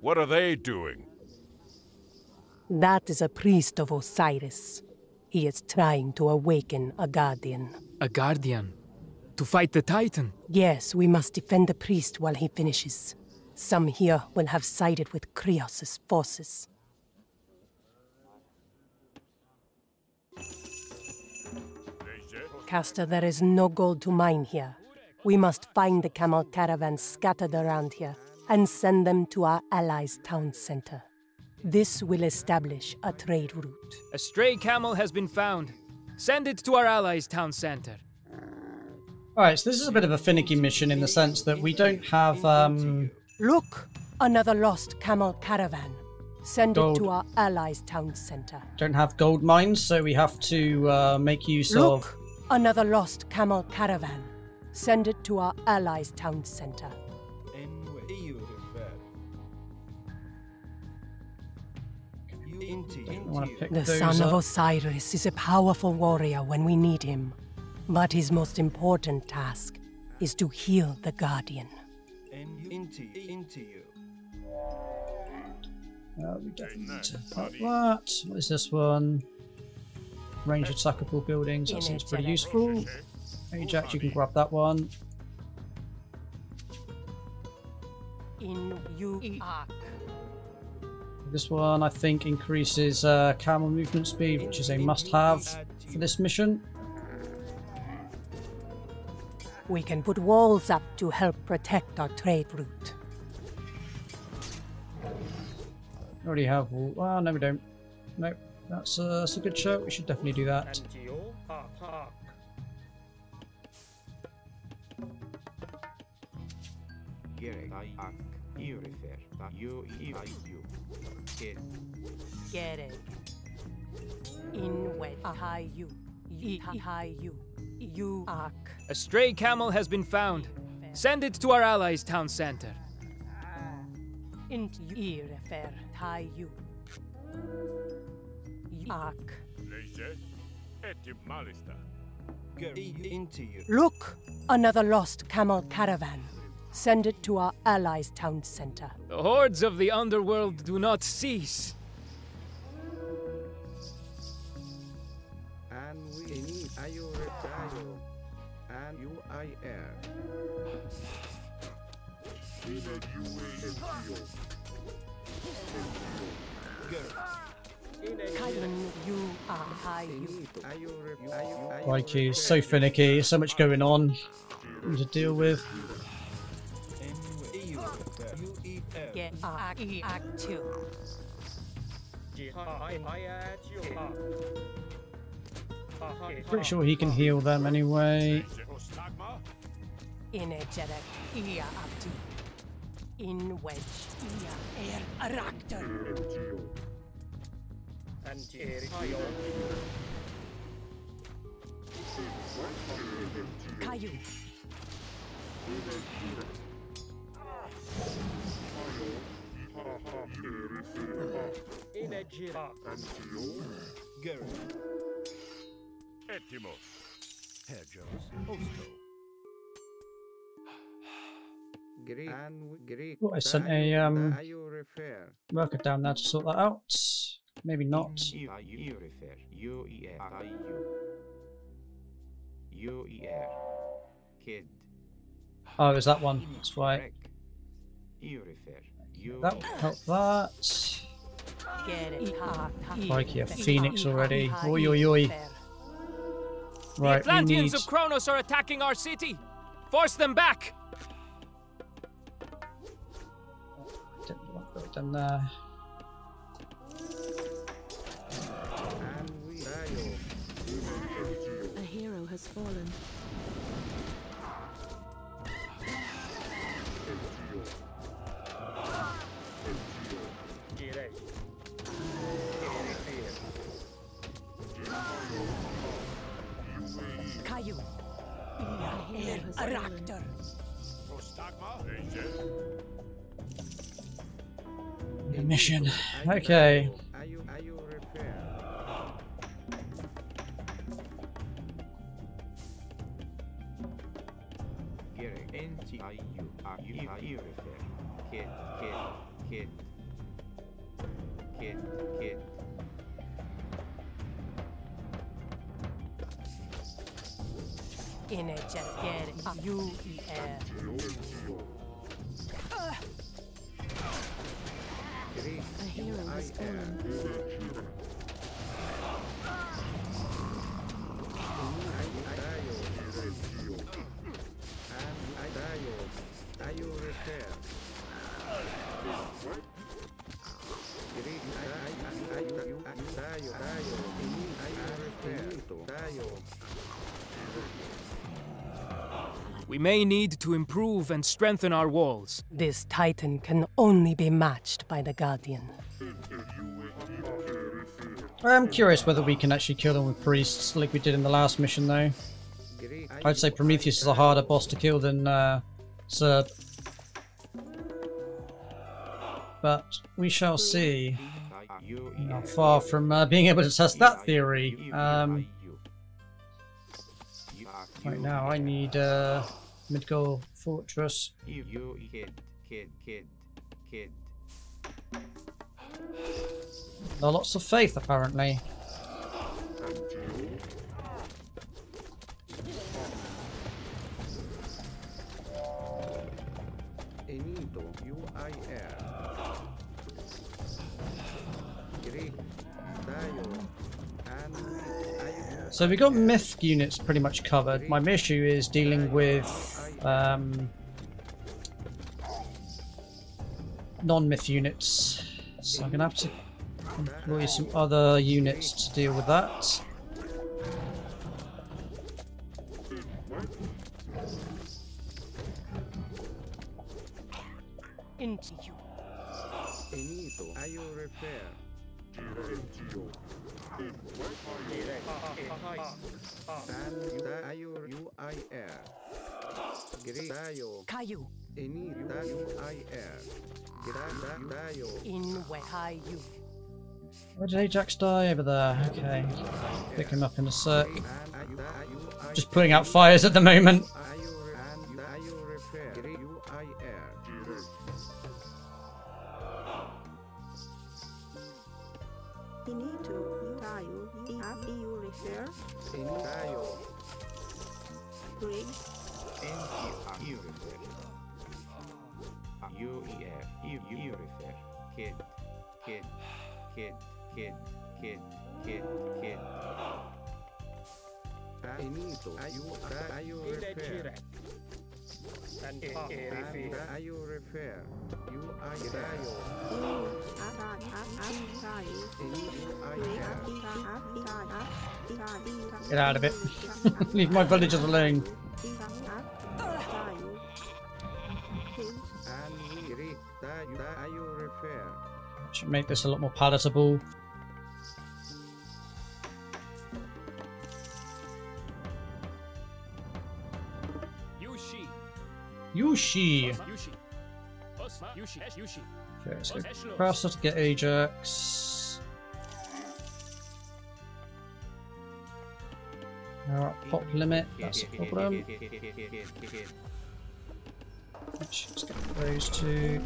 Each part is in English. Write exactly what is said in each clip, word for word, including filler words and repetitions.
What are they doing? That is a priest of Osiris. He is trying to awaken a guardian. A guardian? To fight the Titan? Yes, we must defend the priest while he finishes. Some here will have sided with Krios' forces. Caster, there is no gold to mine here. We must find the camel caravans scattered around here and send them to our allies' town center. This will establish a trade route. A stray camel has been found. Send it to our allies' town center. Alright, so this is a bit of a finicky mission in the sense that we don't have... Um... Look! Another lost camel caravan. Send gold. It to our allies' town center. Don't have gold mines, so we have to uh, make use Look, of... Another lost camel caravan. Send it to our allies' town center. The son of Osiris is a powerful warrior when we need him, but his most important task is to heal the guardian. Uh, we don't need to put that. What is this one? Range attackable buildings, that seems pretty useful. Ajax, you can grab that one. This one, I think, increases uh, camel movement speed, which is a must-have for this mission. We can put walls up to help protect our trade route. Already have walls. Well, no, we don't. Nope. That's, uh, that's a good show. We should definitely do that. A stray camel has been found. Send it to our allies' town center. Look! Another lost camel caravan. Send it to our allies' town center. The hordes of the underworld do not cease. And we need Ayo Retayo and U I R. Crikey, so finicky, so much going on to deal with. Pretty sure he can heal them anyway. In wedge air aractor. Caillou. Well, I sent a um, worker down there to sort that out. Maybe not. Oh, is that one? That's right. That will help that. Like a phoenix already. Oi, oi, oi. Right, the Atlanteans need... of Kronos are attacking our city. Force them back. I don't want to go down there. A hero has fallen. Aractor. Mission. Okay. Kid, kid, kid. kid, kid. Energetic U E L. A hero is born. We may need to improve and strengthen our walls. This Titan can only be matched by the Guardian. I'm curious whether we can actually kill them with priests like we did in the last mission, though. I'd say Prometheus is a harder boss to kill than uh, Cerb. But we shall see. Not far from uh, being able to test that theory. Um, right now, I need uh, Midgol Fortress. Not lots of faith, apparently. So we got myth units pretty much covered. My issue is dealing with um, non-myth units, so I'm gonna have to employ some other units to deal with that. Into you. I will repair. Where did Ajax die? Over there. Okay. Pick him up in a sec. Just putting out fires at the moment. Kid, kid, kid, kid, kid, kid, kid. Get out of it. Leave my villagers alone. Should make this a lot more palatable. Yushi. Yushi. Yushi. Okay, let's go faster to get Ajax. Alright, pop limit, that's a problem. Let's get those two.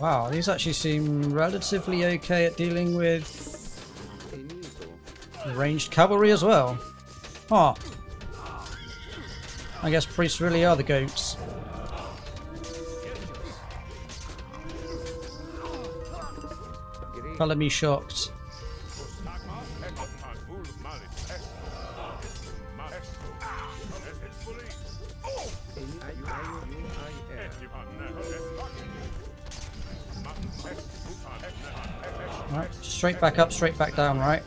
Wow, these actually seem relatively okay at dealing with ranged cavalry as well. Huh. I guess priests really are the goats. Color me shocked. Right, straight back up, straight back down, right?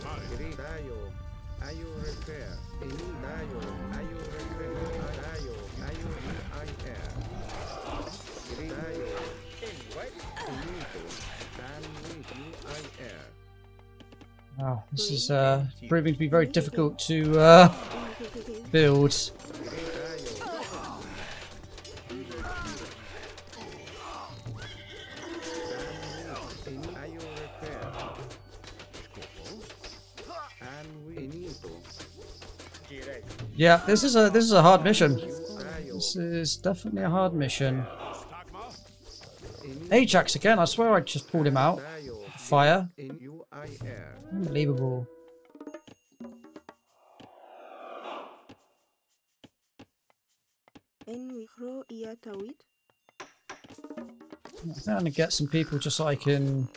Wow, this is uh, proving to be very difficult to uh, build. Yeah, this is a this is a hard mission. This is definitely a hard mission. Ajax again, I swear I just pulled him out. Fire. Unbelievable. I'm trying to get some people just so I can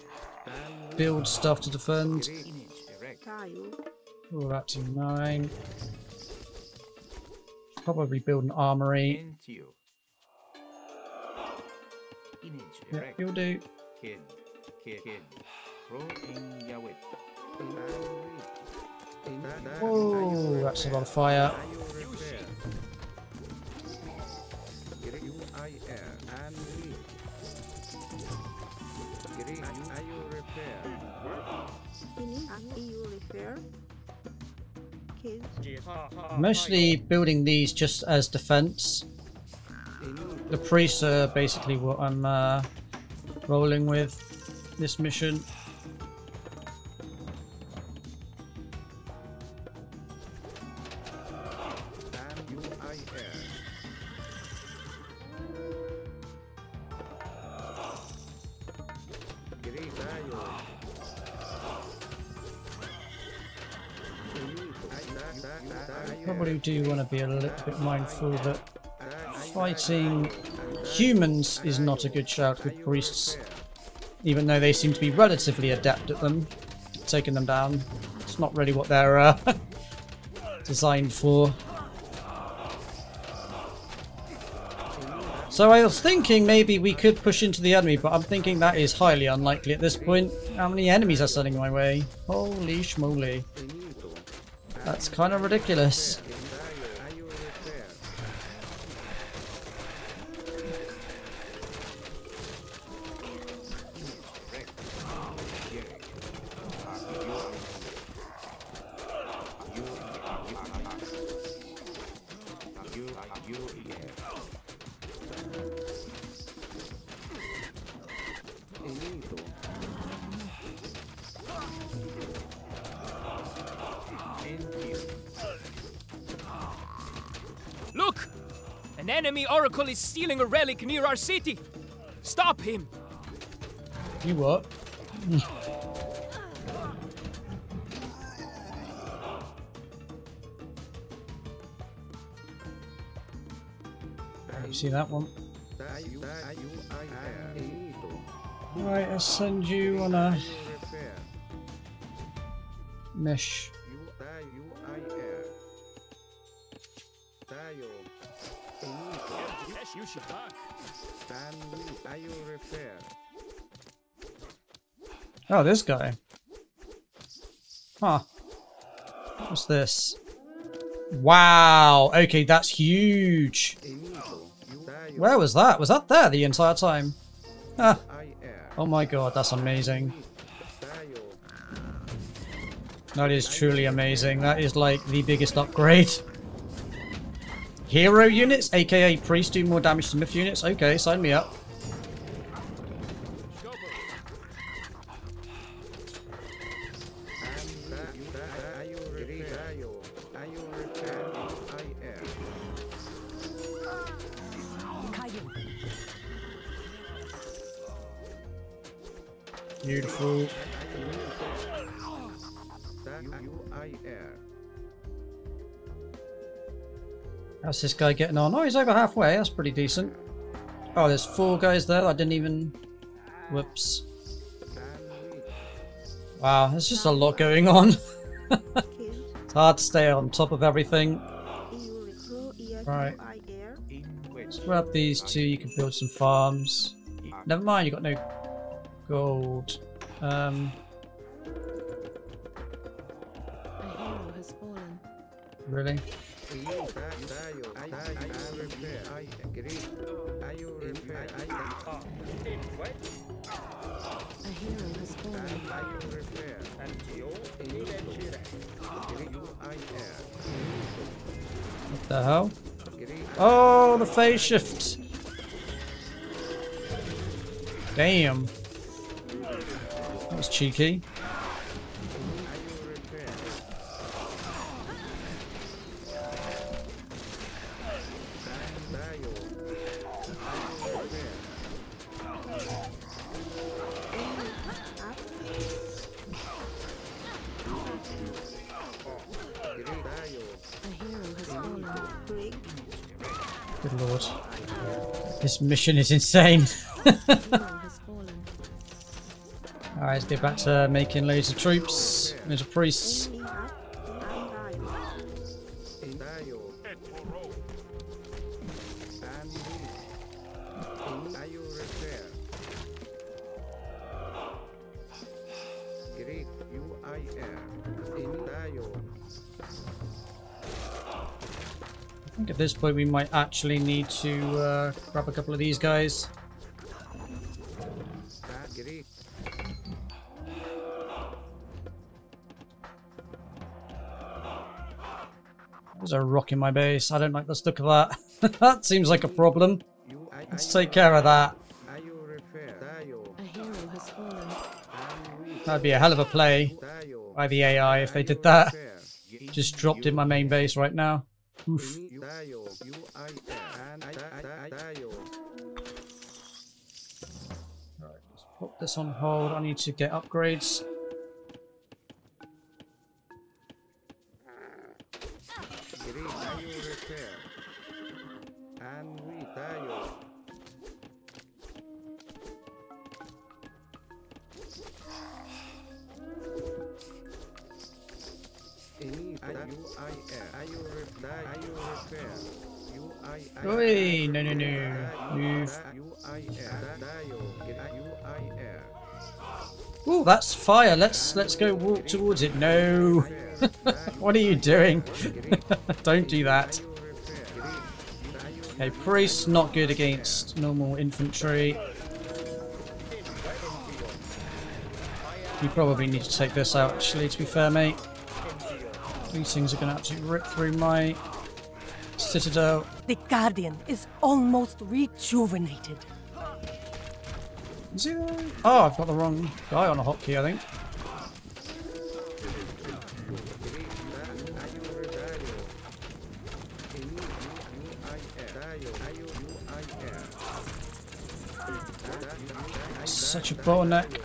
build stuff to defend. Oh, that's a nine. Probably build an armory. Yeah, you'll do. Oh, that's a lot of fire. Mostly building these just as defense. The priests are basically what I'm uh, rolling with this mission. Probably do want to be a little bit mindful that fighting humans is not a good shout with priests, even though they seem to be relatively adept at them, taking them down. It's not really what they're uh, designed for. So I was thinking maybe we could push into the enemy, but I'm thinking that is highly unlikely at this point. How many enemies are standing in my way? Holy schmoly. That's kind of ridiculous. Look! An enemy oracle is stealing a relic near our city! Stop him! You what? You see that one? Alright, I'll send you on a mesh. You should back. Oh, this guy. Huh. What's this? Wow. Okay, that's huge. Where was that? Was that there the entire time? Ah. Oh my god, that's amazing. That is truly amazing. That is like the biggest upgrade. Hero units, aka priests, do more damage to myth units. Okay, sign me up. Beautiful. How's this guy getting on? Oh, he's over halfway. That's pretty decent. Oh, there's four guys there. I didn't even... Whoops. Wow, there's just a lot going on. It's hard to stay on top of everything. Right. Let's grab these two. You can build some farms. Never mind, you got no gold. Um... Really? What the hell? Oh, the phase shift. Damn. That was cheeky. Good lord. This mission is insane. Alright, let's get back to making loads of troops, loads of priests. I think at this point we might actually need to uh, grab a couple of these guys. There's a rock in my base. I don't like the look of that. That seems like a problem. Let's take care of that. That'd be a hell of a play by the A I if they did that. Just dropped in my main base right now. Oof. Right, let's put this on hold. I need to get upgrades. Oi, no, no, no. Move. Ooh, that's fire. Let's let's go walk towards it. No. What are you doing? Don't do that. Okay, priests not good against normal infantry. You probably need to take this out, actually, to be fair, mate. These things are going to absolutely rip through my citadel. The Guardian is almost rejuvenated. Is he there? Oh, I've got the wrong guy on a hotkey, I think. Such a bottleneck.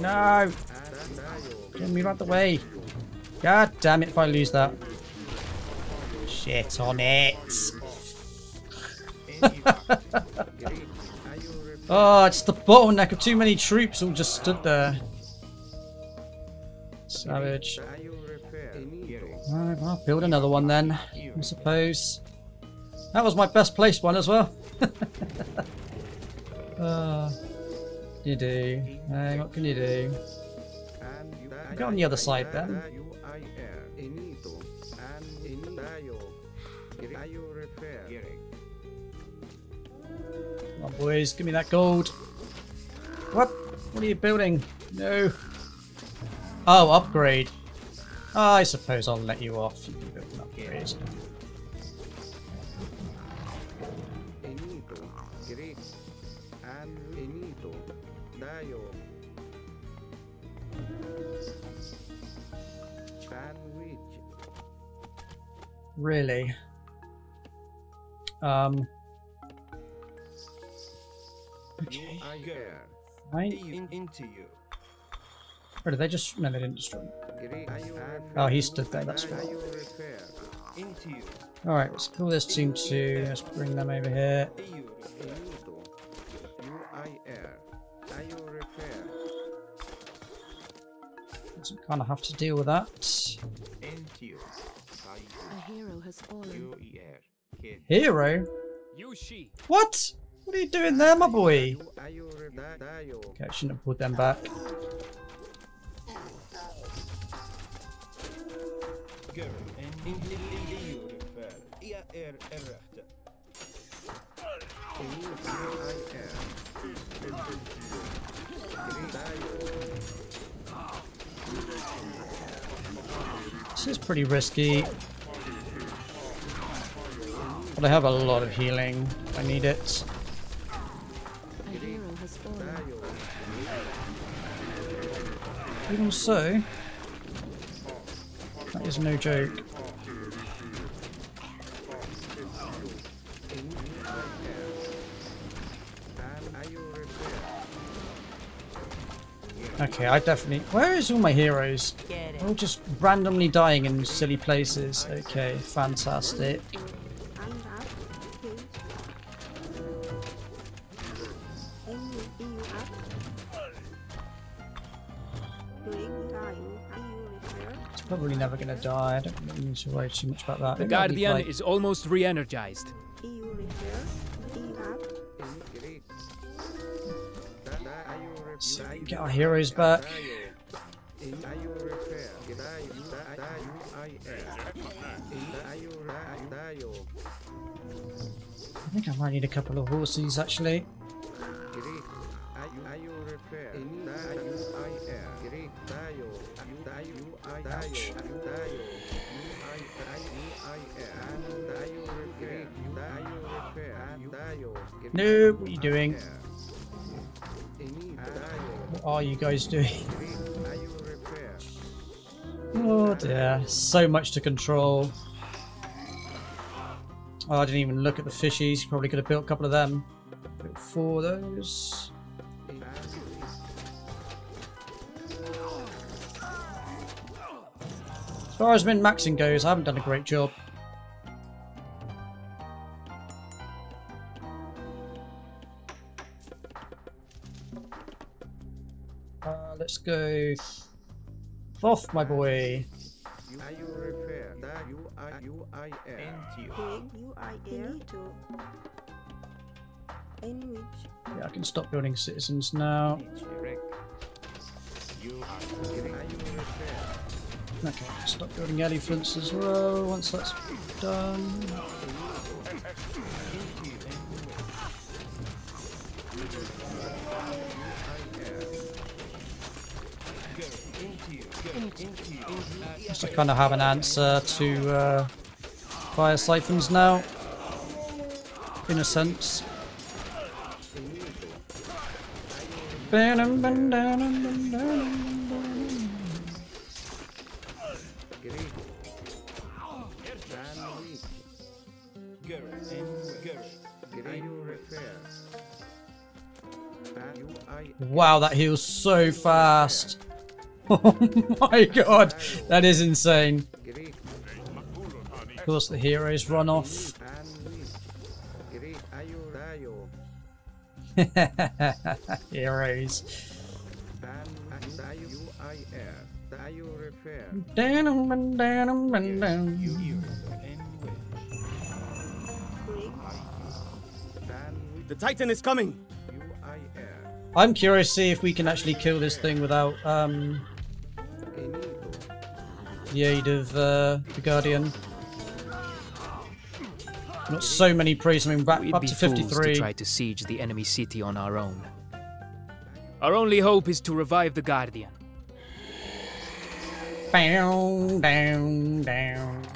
No! Get me out the way. God damn it if I lose that. Shit on it. Oh, it's the bottleneck of too many troops all just stood there. Savage. Right, I'll build another one then, I suppose. That was my best placed one as well. uh, You do. Hey, what can you do? Go on the other side then. Come on, boys, give me that gold. What? What are you building? No. Oh, upgrade. Oh, I suppose I'll let you off. You can build an upgrade. Really? Um. Okay. Right. Or did they just? No, they didn't destroy him. Oh, he stood there. That's right. All right. Let's pull this team to. Let's bring them over here. So we kind of have to deal with that. A hero has fallen. Hero? What? What are you doing there, my boy? Okay, I shouldn't have pulled them back. This is pretty risky. But I have a lot of healing. I need it. Even so, that is no joke. Okay, I definitely... Where is all my heroes? They're all just randomly dying in silly places. Okay, fantastic. It's probably never going to die. I don't need to worry too much about that. The Guardian like... is almost re-energized. So we get our heroes back. I think I might need a couple of horses actually. Ouch. No, what are you doing? What are you guys doing? Oh dear, so much to control. Oh, I didn't even look at the fishies. Probably could have built a couple of them. Built four of those. As far as min-maxing goes, I haven't done a great job. Let's go off, my boy. Yeah, I can stop building citizens now. Okay, stop building elephants as well once that's done. I kind of have an answer to uh, fire siphons now, in a sense. Wow, that heals so fast. Oh my god, that is insane. Of course the heroes run off. Heroes. The Titan is coming. I'm curious to see if we can actually kill this thing without um the aid of uh, the Guardian. Not so many priests. I mean, back up to fifty-three. We'd be fools to try to siege the enemy city on our own. Our only hope is to revive the Guardian. Down, down, down.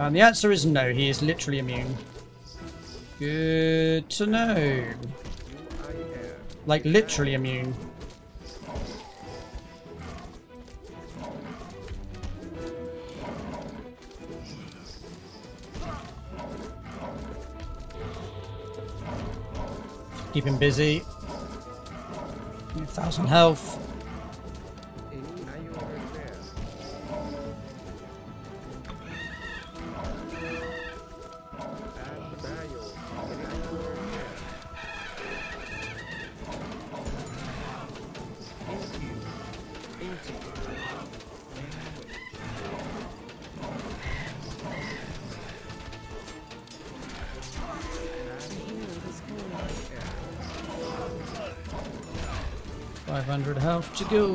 And the answer is no, he is literally immune. Good to know. Like, literally immune. Keep him busy. A thousand health. five hundred health to go.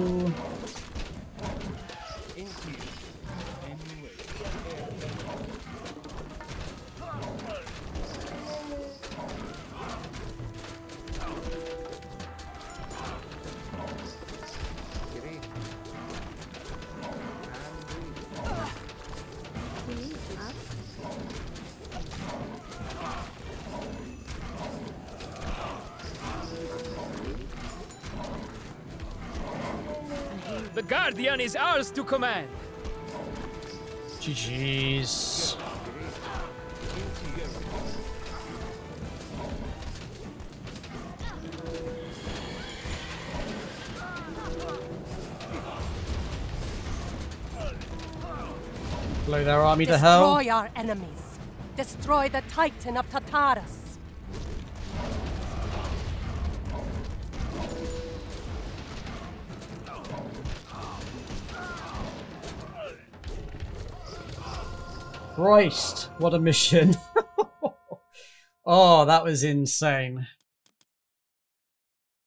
The Guardian is ours to command. G G's. Blow their army to hell. Destroy our enemies. Destroy the Titan of Tartarus. Christ, what a mission. Oh, that was insane.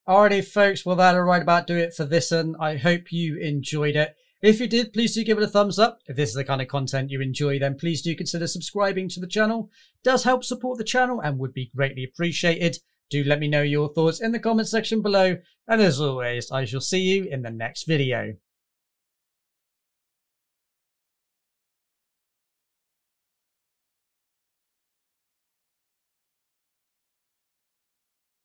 Alrighty, folks, well, that'll right about do it for this one. I hope you enjoyed it. If you did, please do give it a thumbs up. If this is the kind of content you enjoy, then please do consider subscribing to the channel. It does help support the channel and would be greatly appreciated. Do let me know your thoughts in the comment section below. And as always, I shall see you in the next video.